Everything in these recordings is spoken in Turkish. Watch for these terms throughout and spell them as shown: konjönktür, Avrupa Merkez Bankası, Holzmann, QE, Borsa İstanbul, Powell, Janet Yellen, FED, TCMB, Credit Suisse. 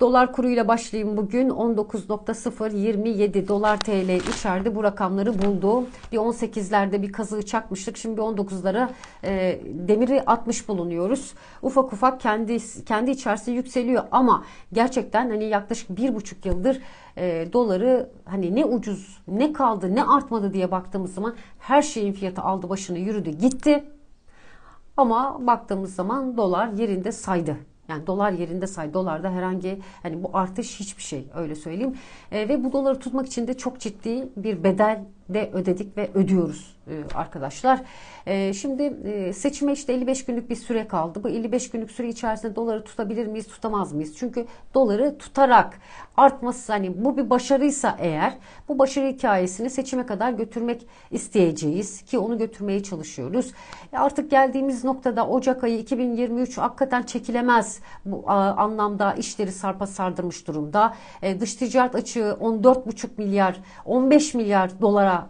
Dolar kuruyla başlayayım bugün. 19.027 dolar TL içeride bu rakamları buldu. Bir 18'lerde bir kazığı çakmıştık. Şimdi bir 19'lara demiri atmış bulunuyoruz. Ufak ufak kendi içerisinde yükseliyor ama gerçekten hani yaklaşık 1,5 yıldır doları hani ne ucuz, ne kaldı, ne artmadı diye baktığımız zaman her şeyin fiyatı aldı başını yürüdü gitti. Ama baktığımız zaman dolar yerinde saydı. Yani dolar yerinde say, dolarda herhangi hani bu artış hiçbir şey, öyle söyleyeyim. Ve bu doları tutmak için de çok ciddi bir bedel de ödedik ve ödüyoruz arkadaşlar. Şimdi seçime işte 55 günlük bir süre kaldı. Bu 55 günlük süre içerisinde doları tutabilir miyiz, tutamaz mıyız? Çünkü doları tutarak artması, hani bu bir başarıysa eğer, bu başarı hikayesini seçime kadar götürmek isteyeceğiz ki onu götürmeye çalışıyoruz. Artık geldiğimiz noktada Ocak ayı 2023 hakikaten çekilemez bu anlamda işleri sarpa sardırmış durumda. Dış ticaret açığı 14,5 milyar, 15 milyar dolara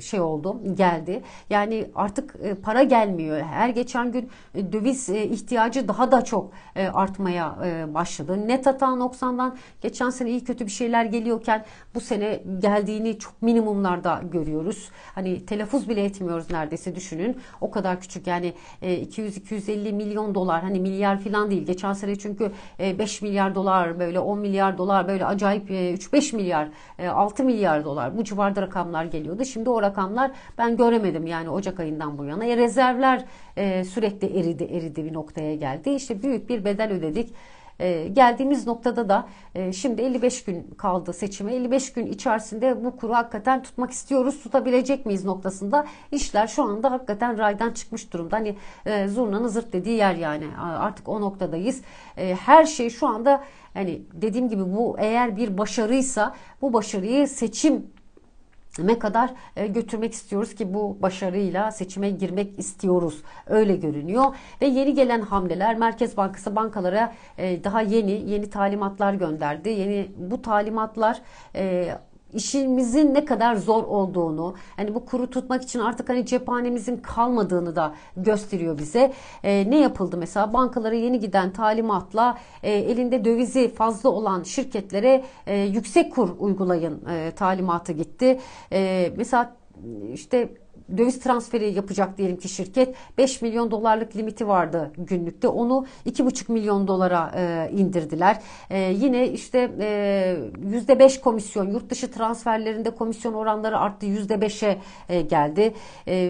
şey oldu, geldi. Yani artık para gelmiyor. Her geçen gün döviz ihtiyacı daha da çok artmaya başladı. Net hata noksandan geçen sene iyi kötü bir şeyler geliyorken bu sene geldiğini çok minimumlarda görüyoruz. Hani telaffuz bile etmiyoruz neredeyse, düşünün. O kadar küçük yani 200-250 milyon dolar, hani milyar falan değil. Geçen sene çünkü 5 milyar dolar, böyle 10 milyar dolar, böyle acayip 3-5 milyar, 6 milyar dolar bu civarda rakamlar geliyordu. Şimdi o rakamlar ben göremedim yani Ocak ayından bu yana. Rezervler sürekli eridi bir noktaya geldi. İşte büyük bir bedel ödedik. Geldiğimiz noktada da şimdi 55 gün kaldı seçime. 55 gün içerisinde bu kuru hakikaten tutmak istiyoruz. Tutabilecek miyiz noktasında işler şu anda hakikaten raydan çıkmış durumda. Hani zurnanın zırt dediği yer yani. Artık o noktadayız. Her şey şu anda hani dediğim gibi bu eğer bir başarıysa bu başarıyı seçime kadar götürmek istiyoruz ki bu başarıyla seçime girmek istiyoruz. Öyle görünüyor. Ve yeni gelen hamleler, Merkez Bankası bankalara daha yeni talimatlar gönderdi. Bu talimatlar işimizin ne kadar zor olduğunu, hani bu kuru tutmak için artık hani cephanemizin kalmadığını da gösteriyor bize. Ne yapıldı mesela? Bankalara yeni giden talimatla elinde dövizi fazla olan şirketlere yüksek kur uygulayın talimatı gitti. Mesela işte döviz transferi yapacak diyelim ki şirket, 5 milyon dolarlık limiti vardı günlükte, onu 2,5 milyon dolara indirdiler. Yine işte %5 komisyon, yurt dışı transferlerinde komisyon oranları arttı, %5'e geldi.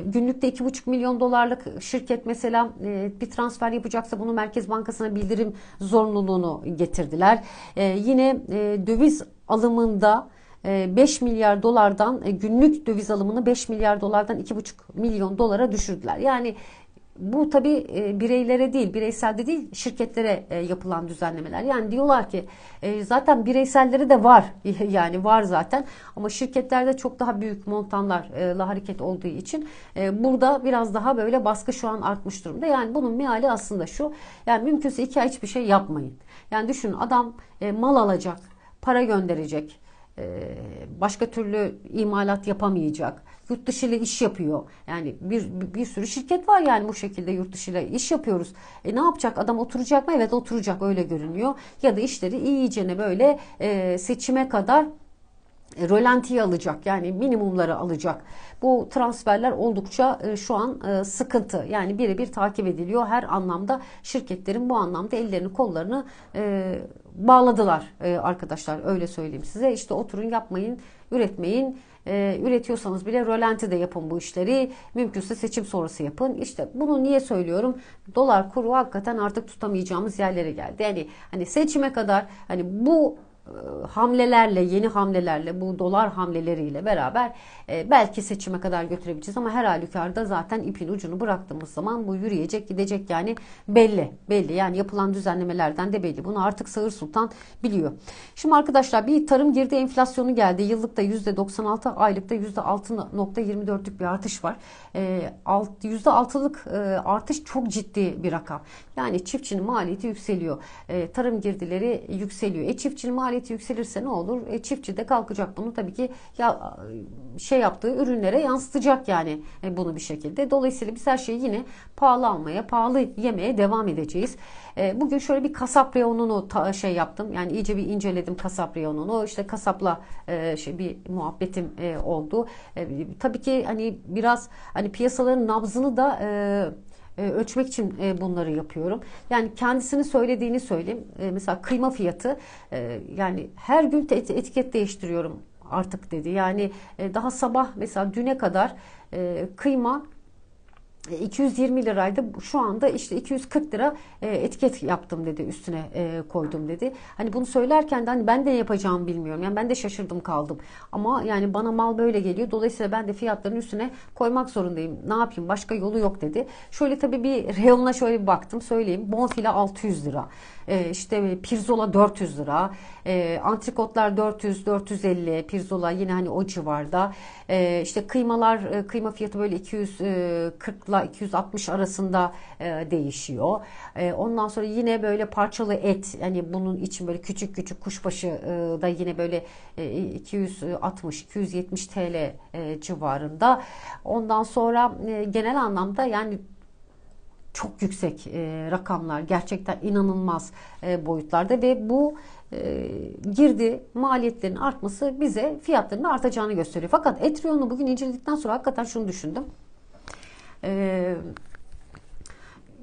Günlükte 2,5 milyon dolarlık şirket mesela bir transfer yapacaksa bunu Merkez Bankası'na bildirim zorunluluğunu getirdiler. Yine döviz alımında 5 milyar dolardan, günlük döviz alımını 5 milyar dolardan 2,5 milyon dolara düşürdüler. Yani bu tabii bireylere değil, bireyselde değil, şirketlere yapılan düzenlemeler. Yani diyorlar ki zaten bireyselleri de var yani var zaten ama şirketlerde çok daha büyük montanlarla hareket olduğu için burada biraz daha böyle baskı şu an artmış durumda. Yani bunun meali aslında şu, yani mümkünse 2 ay hiçbir şey yapmayın. Yani düşünün, adam mal alacak, para gönderecek, başka türlü imalat yapamayacak, yurt dışı ile iş yapıyor. Yani bir sürü şirket var yani bu şekilde yurt dışı ile iş yapıyoruz. Ne yapacak adam, oturacak mı? Evet, oturacak, öyle görünüyor. Ya da işleri iyicene böyle seçime kadar rölantiye alacak, yani minimumları alacak. Bu transferler oldukça şu an sıkıntı. Yani birebir takip ediliyor her anlamda. Şirketlerin bu anlamda ellerini kollarını bağladılar arkadaşlar, öyle söyleyeyim size. İşte oturun, yapmayın, üretmeyin. Üretiyorsanız bile rölanti de yapın bu işleri. Mümkünse seçim sonrası yapın. İşte bunu niye söylüyorum? Dolar kuru hakikaten artık tutamayacağımız yerlere geldi. Yani hani seçime kadar hani bu hamlelerle, yeni hamlelerle, bu dolar hamleleriyle beraber belki seçime kadar götürebileceğiz ama her halükarda zaten ipin ucunu bıraktığımız zaman bu yürüyecek gidecek yani belli yani yapılan düzenlemelerden de belli. Bunu artık Sağır Sultan biliyor. Şimdi arkadaşlar bir tarım girdi enflasyonu geldi. Yıllıkta %96, aylıkta %6.24'lük bir artış var. %6'lık artış çok ciddi bir rakam. Yani çiftçinin maliyeti yükseliyor. Tarım girdileri yükseliyor. Çiftçinin maliyeti maliyeti yükselirse ne olur? Çiftçi de kalkacak bunu tabii ki ya yaptığı ürünlere yansıtacak yani bunu bir şekilde. Dolayısıyla biz her şeyi yine pahalı almaya, pahalı yemeye devam edeceğiz. Bugün şöyle bir kasap reyonunu yaptım. Yani iyice bir inceledim kasap reyonunu. İşte kasapla bir muhabbetim oldu. Tabii ki hani biraz hani piyasaların nabzını da ölçmek için bunları yapıyorum. Yani kendisinin söylediğini söyleyeyim. Mesela kıyma fiyatı yani her gün etiket değiştiriyorum artık dedi. Yani daha sabah mesela düne kadar kıyma 220 liraydı. Şu anda işte 240 lira etiket yaptım dedi. Üstüne koydum dedi. Hani bunu söylerken de hani ben de ne yapacağımı bilmiyorum. Yani ben de şaşırdım kaldım. Ama yani bana mal böyle geliyor. Dolayısıyla ben de fiyatların üstüne koymak zorundayım. Ne yapayım? Başka yolu yok dedi. Şöyle tabii bir reyonuna şöyle bir baktım. Söyleyeyim. Bonfile 600 lira. İşte pirzola 400 lira. Antrikotlar 400-450. Pirzola yine hani o civarda. İşte kıymalar, kıyma fiyatı böyle 240 260 arasında değişiyor. Ondan sonra yine böyle parçalı et, yani bunun için böyle küçük küçük kuşbaşı da yine böyle 260-270 TL civarında. Ondan sonra genel anlamda yani çok yüksek rakamlar, gerçekten inanılmaz boyutlarda ve bu girdi maliyetlerin artması bize fiyatların artacağını gösteriyor. Fakat et reyonunu bugün inceledikten sonra hakikaten şunu düşündüm.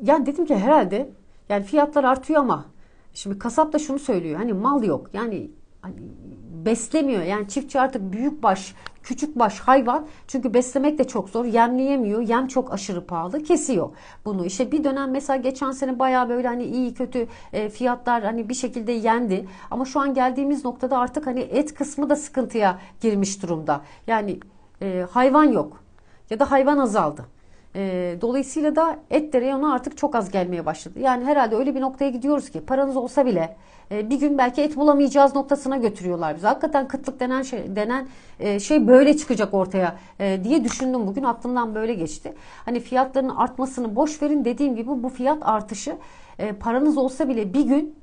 Yani dedim ki herhalde yani fiyatlar artıyor ama şimdi kasap da şunu söylüyor, hani mal yok yani hani beslemiyor yani çiftçi artık büyükbaş küçükbaş hayvan çünkü beslemek de çok zor, yemleyemiyor, yem çok aşırı pahalı, kesiyor bunu. İşte bir dönem mesela geçen sene bayağı böyle hani iyi kötü fiyatlar hani bir şekilde yendi ama şu an geldiğimiz noktada artık hani et kısmı da sıkıntıya girmiş durumda yani hayvan yok ya da hayvan azaldı. Dolayısıyla da et de reyona artık çok az gelmeye başladı. Yani herhalde öyle bir noktaya gidiyoruz ki paranız olsa bile bir gün belki et bulamayacağız noktasına götürüyorlar bizi. Hakikaten kıtlık denen şey böyle çıkacak ortaya diye düşündüm bugün. Aklımdan böyle geçti. Hani fiyatların artmasını boş verin, dediğim gibi bu fiyat artışı paranız olsa bile bir gün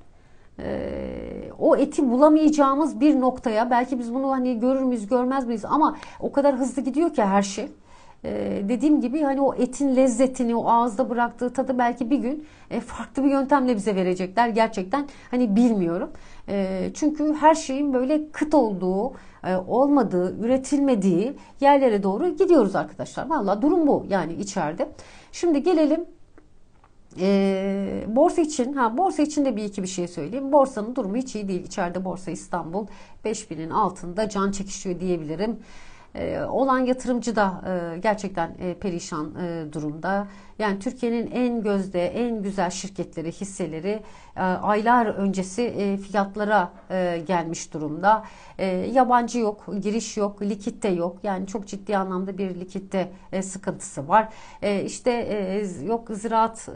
o eti bulamayacağımız bir noktaya, belki biz bunu hani görür müyüz görmez miyiz ama o kadar hızlı gidiyor ki her şey. Dediğim gibi hani o etin lezzetini, o ağızda bıraktığı tadı belki bir gün farklı bir yöntemle bize verecekler. Gerçekten hani bilmiyorum. Çünkü her şeyin böyle kıt olduğu, olmadığı, üretilmediği yerlere doğru gidiyoruz arkadaşlar. Vallahi durum bu yani içeride. Şimdi gelelim borsa için. Borsa için de bir şey söyleyeyim. Borsanın durumu hiç iyi değil. İçeride borsa İstanbul 5000'in altında can çekişiyor diyebilirim. Olan yatırımcı da gerçekten perişan durumda. Yani Türkiye'nin en gözde, en güzel şirketleri, hisseleri aylar öncesi fiyatlara gelmiş durumda. Yabancı yok, giriş yok, likitte yok. Yani çok ciddi anlamda bir likitte sıkıntısı var. İşte yok ziraat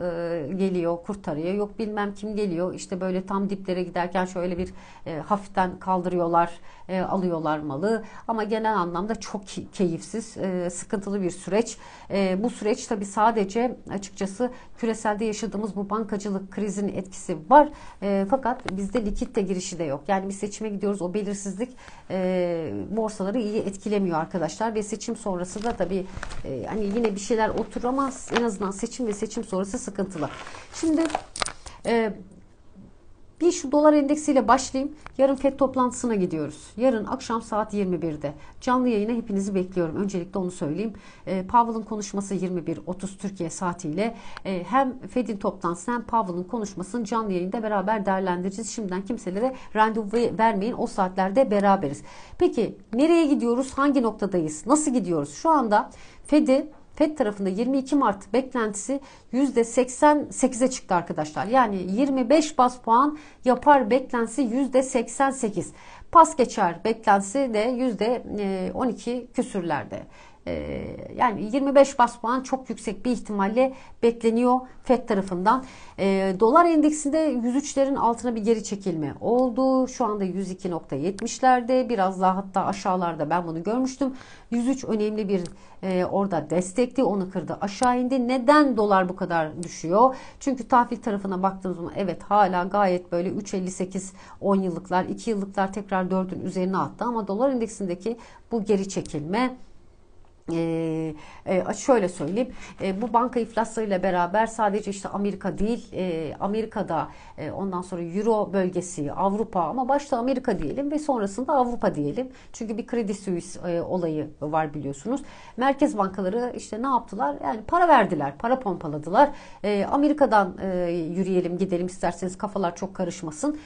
geliyor, kurtarıyor. Yok bilmem kim geliyor. İşte böyle tam diplere giderken şöyle bir hafiften kaldırıyorlar, alıyorlar malı. Ama genel anlamda çok keyifsiz, sıkıntılı bir süreç. Bu süreç tabii sadece açıkçası küreselde yaşadığımız bu bankacılık krizinin etkisi var. Fakat bizde likitte girişi de yok. Yani biz seçime gidiyoruz. O belirsizlik borsaları iyi etkilemiyor arkadaşlar. Ve seçim sonrası da tabii hani yine bir şeyler oturur ama en azından seçim ve seçim sonrası sıkıntılı. Şimdi bir şu dolar endeksiyle başlayayım. Yarın FED toplantısına gidiyoruz. Yarın akşam saat 21'de. Canlı yayına hepinizi bekliyorum. Öncelikle onu söyleyeyim. Powell'ın konuşması 21.30 Türkiye saatiyle. Hem FED'in toplantısı hem Powell'ın konuşmasını canlı yayında beraber değerlendireceğiz. Şimdiden kimselere randevu vermeyin. O saatlerde beraberiz. Peki nereye gidiyoruz? Hangi noktadayız? Nasıl gidiyoruz? Şu anda FED tarafında 22 Mart beklentisi %88'e çıktı arkadaşlar. Yani 25 baz puan yapar beklentisi %88. Pas geçer beklentisi de %12 küsürlerde. Yani 25 bas puan çok yüksek bir ihtimalle bekleniyor FED tarafından. Dolar endeksinde 103'lerin altına bir geri çekilme oldu. Şu anda 102.70'lerde, biraz daha hatta aşağılarda ben bunu görmüştüm. 103 önemli bir orada destekti, onu kırdı, aşağı indi. Neden dolar bu kadar düşüyor? Çünkü tahvil tarafına baktığımız zaman evet hala gayet böyle 3.58 10 yıllıklar 2 yıllıklar tekrar 4'ün üzerine attı ama dolar endeksindeki bu geri çekilme şöyle söyleyeyim, bu banka iflaslarıyla beraber sadece işte Amerika değil, Amerika'da ondan sonra Euro bölgesi, Avrupa ama başta Amerika diyelim ve sonrasında Avrupa diyelim. Çünkü bir Credit Suisse olayı var biliyorsunuz. Merkez bankaları işte ne yaptılar? Yani para verdiler, para pompaladılar. Amerika'dan yürüyelim gidelim isterseniz, kafalar çok karışmasın.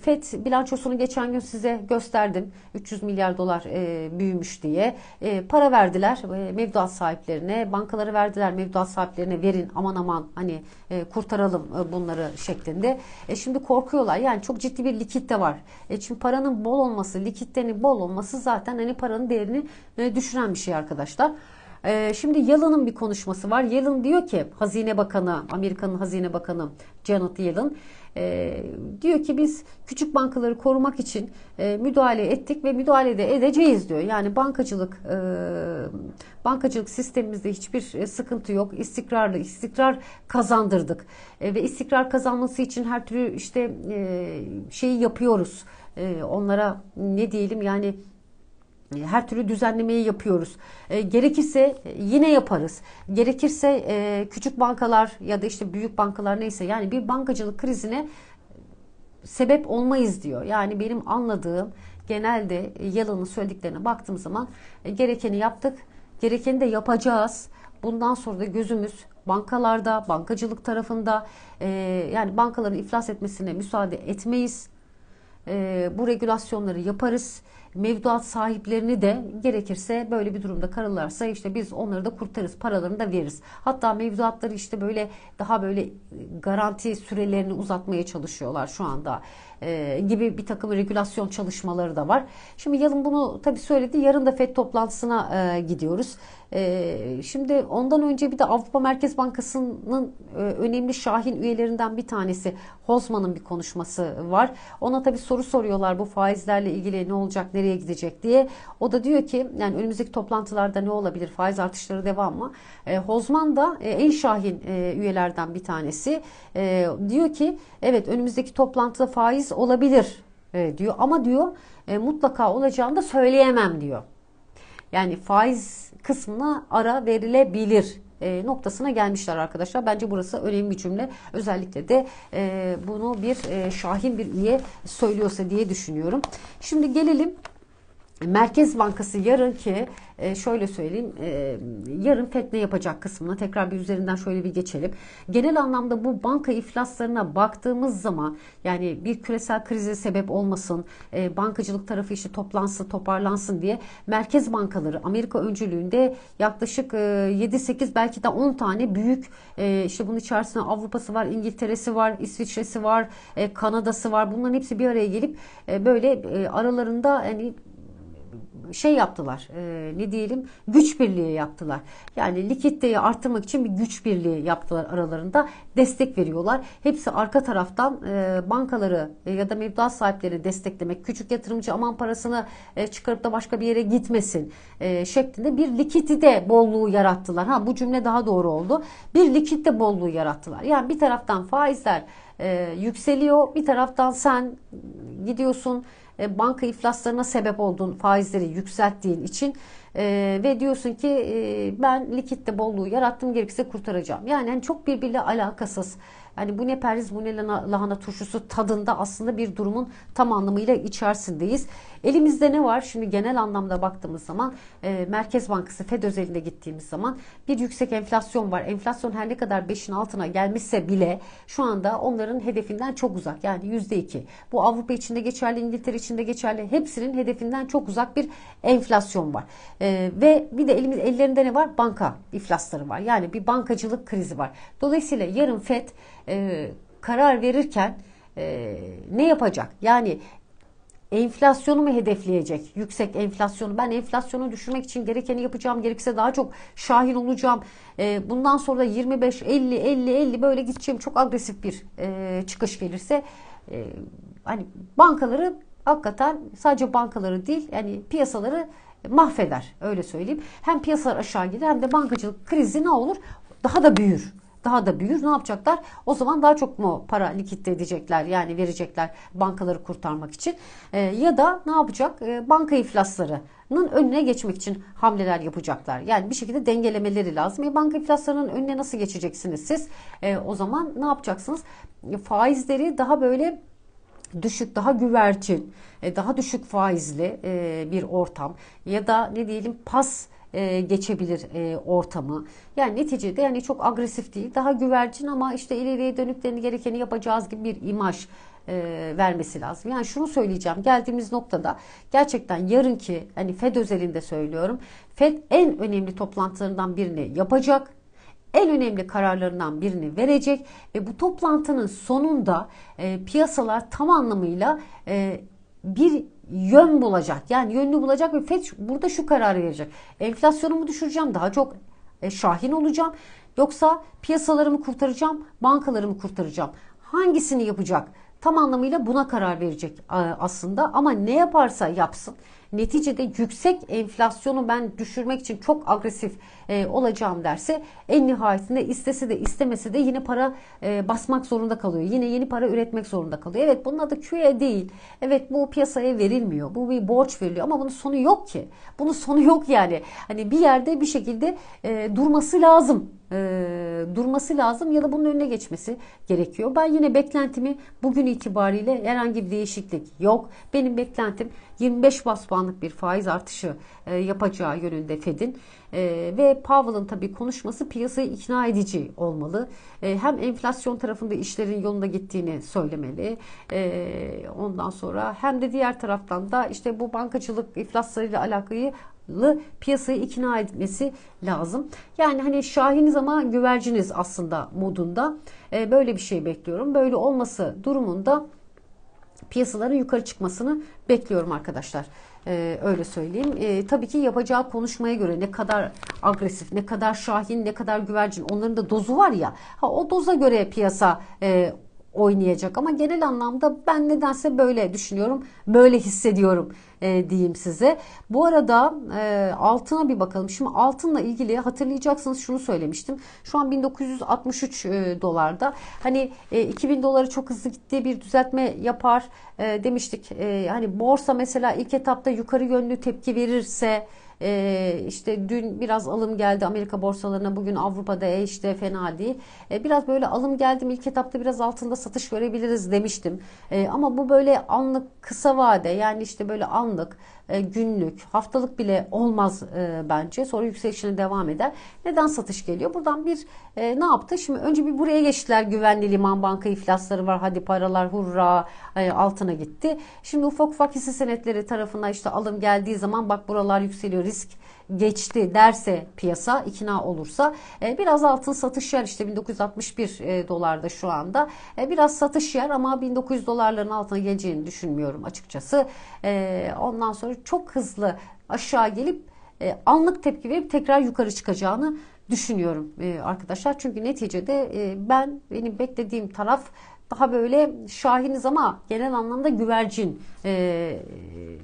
FED bilançosunu geçen gün size gösterdim. 300 milyar dolar büyümüş diye. Para verdiler mevduat sahiplerine, bankaları verdiler mevduat sahiplerine, verin aman aman hani kurtaralım bunları şeklinde. Şimdi korkuyorlar, yani çok ciddi bir likit de var. Şimdi paranın bol olması, likitlerin bol olması zaten hani paranın değerini düşüren bir şey arkadaşlar. Şimdi Yellen'ın bir konuşması var. Yellen diyor ki, Hazine Bakanı, Amerika'nın Hazine Bakanı Janet Yellen diyor ki biz küçük bankaları korumak için müdahale ettik ve müdahale de edeceğiz diyor. Yani bankacılık sistemimizde hiçbir sıkıntı yok. İstikrarlı, istikrar kazandırdık ve istikrar kazanması için her türlü işte şeyi yapıyoruz. Onlara ne diyelim yani, her türlü düzenlemeyi yapıyoruz. Gerekirse yine yaparız. Gerekirse küçük bankalar ya da işte büyük bankalar neyse, yani bir bankacılık krizine sebep olmayız diyor. Yani benim anladığım genelde Yellen'ın söylediklerine baktığım zaman gerekeni yaptık, gerekeni de yapacağız. Bundan sonra da gözümüz bankalarda, bankacılık tarafında, yani bankaların iflas etmesine müsaade etmeyiz. Bu regülasyonları yaparız. Mevduat sahiplerini de gerekirse böyle bir durumda kararlarsa işte biz onları da kurtarırız, paralarını da veririz. Hatta mevduatları işte böyle daha böyle garanti sürelerini uzatmaya çalışıyorlar şu anda gibi bir takım regülasyon çalışmaları da var. Şimdi Yellen bunu tabii söyledi. Yarın da FED toplantısına gidiyoruz. Şimdi ondan önce bir de Avrupa Merkez Bankası'nın önemli şahin üyelerinden bir tanesi Holzmann'ın bir konuşması var. Ona tabii soru soruyorlar, bu faizlerle ilgili ne olacak, nereye gidecek diye. O da diyor ki yani önümüzdeki toplantılarda ne olabilir, faiz artışları devam mı? Holzmann da en şahin üyelerden bir tanesi. Diyor ki evet önümüzdeki toplantıda faiz olabilir diyor ama diyor mutlaka olacağını da söyleyemem diyor. Yani faiz kısmına ara verilebilir noktasına gelmişler arkadaşlar. Bence burası önemli bir cümle. Özellikle de bunu bir şahin bir üye söylüyorsa diye düşünüyorum. Şimdi gelelim Merkez Bankası yarınki, şöyle söyleyeyim, yarın FED ne yapacak kısmına tekrar bir üzerinden şöyle bir geçelim. Genel anlamda bu banka iflaslarına baktığımız zaman yani bir küresel krize sebep olmasın, bankacılık tarafı işte toplansın, toparlansın diye merkez bankaları Amerika öncülüğünde yaklaşık 7-8 belki de 10 tane büyük, işte bunun içerisinde Avrupa'sı var, İngiltere'si var, İsviçre'si var, Kanada'sı var, bunların hepsi bir araya gelip böyle aralarında hani şey yaptılar, ne diyelim, güç birliği yaptılar. Yani likiditeyi arttırmak için bir güç birliği yaptılar, aralarında destek veriyorlar. Hepsi arka taraftan bankaları ya da mevduat sahiplerini desteklemek, küçük yatırımcı aman parasını çıkarıp da başka bir yere gitmesin şeklinde bir likidite bolluğu yarattılar. Ha, bu cümle daha doğru oldu. Bir likidite bolluğu yarattılar. Yani bir taraftan faizler yükseliyor, bir taraftan sen gidiyorsun banka iflaslarına sebep olduğun faizleri yükselttiğin için ve diyorsun ki ben likitte bolluğu yarattım, gerekirse kurtaracağım. Yani çok birbiriyle alakasız. Yani bu ne periz, bu ne lahana turşusu tadında aslında bir durumun tam anlamıyla içerisindeyiz. Elimizde ne var? Şimdi genel anlamda baktığımız zaman Merkez Bankası, FED özelinde gittiğimiz zaman bir yüksek enflasyon var. Enflasyon her ne kadar 5'in altına gelmişse bile şu anda onların hedefinden çok uzak. Yani %2. Bu Avrupa için de geçerli, İngiltere için de geçerli. Hepsinin hedefinden çok uzak bir enflasyon var. Ve bir de ellerinde ne var? Banka iflasları var. Yani bir bankacılık krizi var. Dolayısıyla yarın FED karar verirken ne yapacak? Yani enflasyonu mu hedefleyecek? Yüksek enflasyonu. Ben enflasyonu düşürmek için gerekeni yapacağım. Gerekirse daha çok şahin olacağım. Bundan sonra da 25, 50, 50, 50 böyle gideceğim. Çok agresif bir çıkış gelirse hani bankaları hakikaten, sadece bankaları değil yani piyasaları mahveder. Öyle söyleyeyim. Hem piyasalar aşağı gider hem de bankacılık krizi ne olur? Daha da büyür. Daha da büyür. Ne yapacaklar? O zaman daha çok mu para likit edecekler? Yani verecekler bankaları kurtarmak için. Ya da ne yapacak? Banka iflaslarının önüne geçmek için hamleler yapacaklar. Yani bir şekilde dengelemeleri lazım. Banka iflaslarının önüne nasıl geçeceksiniz siz? O zaman ne yapacaksınız? Faizleri daha böyle düşük, daha güvercin, daha düşük faizli bir ortam ya da ne diyelim pas geçebilir ortamı. Yani neticede yani çok agresif değil, daha güvercin ama işte ileriye dönüklerini gerekeni yapacağız gibi bir imaj vermesi lazım. Yani şunu söyleyeceğim, geldiğimiz noktada gerçekten yarınki hani FED özelinde söylüyorum. FED en önemli toplantılarından birini yapacak. En önemli kararlarından birini verecek ve bu toplantının sonunda piyasalar tam anlamıyla bir yön bulacak. Yani yönünü bulacak ve FED burada şu kararı verecek. Enflasyonumu düşüreceğim, daha çok şahin olacağım, yoksa piyasalarımı kurtaracağım, bankalarımı kurtaracağım. Hangisini yapacak? Tam anlamıyla buna karar verecek aslında ama ne yaparsa yapsın. Neticede yüksek enflasyonu ben düşürmek için çok agresif olacağım derse en nihayetinde istese de istemese de yine para basmak zorunda kalıyor. Yine yeni para üretmek zorunda kalıyor. Evet, bunun adı QE değil. Evet, bu piyasaya verilmiyor. Bu bir borç veriliyor ama bunun sonu yok ki. Bunun sonu yok yani. Hani bir yerde bir şekilde durması lazım. Durması lazım ya da bunun önüne geçmesi gerekiyor. Ben yine beklentimi bugün itibariyle herhangi bir değişiklik yok. Benim beklentim 25 bas puanlık bir faiz artışı yapacağı yönünde FED'in ve Powell'ın tabii konuşması piyasayı ikna edici olmalı. Hem enflasyon tarafında işlerin yolunda gittiğini söylemeli. Ondan sonra hem de diğer taraftan da işte bu bankacılık iflaslarıyla alakalı piyasayı ikna etmesi lazım. Yani hani şahiniz ama güverciniz aslında modunda. Böyle bir şey bekliyorum. Böyle olması durumunda piyasaların yukarı çıkmasını bekliyorum arkadaşlar. Öyle söyleyeyim. Tabii ki yapacağı konuşmaya göre ne kadar agresif, ne kadar şahin, ne kadar güvercin, onların da dozu var ya. O doza göre piyasa oynayacak ama genel anlamda ben nedense böyle düşünüyorum, böyle hissediyorum diyeyim size. Bu arada altına bir bakalım. Şimdi altınla ilgili hatırlayacaksınız şunu söylemiştim. Şu an 1963 dolarda. Hani 2000 dolara çok hızlı gittiği bir düzeltme yapar demiştik. Hani borsa mesela ilk etapta yukarı yönlü tepki verirse işte dün biraz alım geldi Amerika borsalarına, bugün Avrupa'da işte fena değil. Biraz böyle alım geldi mi ilk etapta biraz altında satış görebiliriz demiştim. Ama bu böyle anlık, kısa vade, yani işte böyle anlık, günlük, haftalık bile olmaz bence. Sonra yükselişine devam eder. Neden satış geliyor? Buradan bir ne yaptı? Şimdi önce bir buraya geçtiler. Güvenli liman, banka iflasları var. Hadi paralar hurra altına gitti. Şimdi ufak ufak hisse senetleri tarafına işte alım geldiği zaman bak buralar yükseliyor, risk geçti derse piyasa, ikna olursa biraz altın satış yer. İşte 1961 dolarda şu anda biraz satış yer ama 1900 dolarların altına geleceğini düşünmüyorum açıkçası. Ondan sonra çok hızlı aşağı gelip anlık tepki verip tekrar yukarı çıkacağını düşünüyorum arkadaşlar. Çünkü neticede benim beklediğim taraf daha böyle şahiniz ama genel anlamda güvercin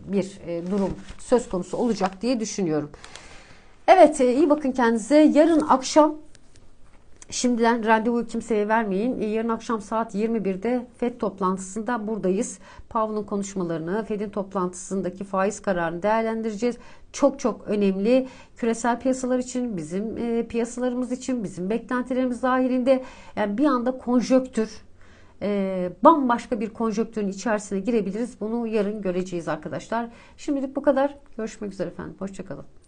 bir durum söz konusu olacak diye düşünüyorum. Evet, iyi bakın kendinize. Yarın akşam, şimdiden randevu kimseye vermeyin. Yarın akşam saat 21'de FED toplantısında buradayız. Powell'ın konuşmalarını, FED'in toplantısındaki faiz kararını değerlendireceğiz. Çok çok önemli. Küresel piyasalar için, bizim piyasalarımız için, bizim beklentilerimiz dahilinde yani bir anda konjöktür, bambaşka bir konjöktürün içerisine girebiliriz. Bunu yarın göreceğiz arkadaşlar. Şimdilik bu kadar. Görüşmek üzere efendim. Hoşça kalın.